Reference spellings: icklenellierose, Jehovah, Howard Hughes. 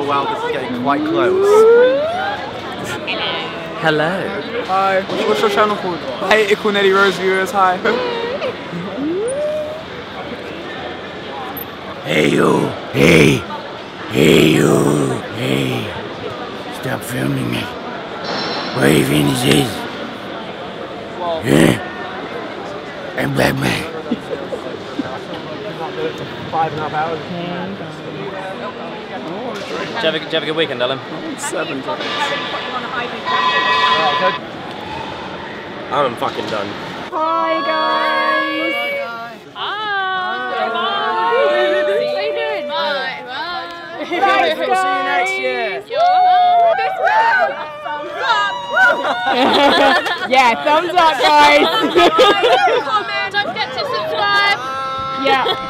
Oh wow, this is getting quite close. Hello. Hello. Hi. What's your channel called? Hi, icklenellierose viewers. Hi. Hey you. Hey. Hey you. Hey. Stop filming me. What even is this? Wow. Yeah. I'm black man. 5.5 hours. Did you have a good weekend, Ellen? 7 days. I'm fucking done. Hi guys! Hi! Bye! How you doing? Bye! Bye! Thanks, guys. See you next year! Thumbs up! Yeah, thumbs up guys! Don't forget to subscribe! Yeah!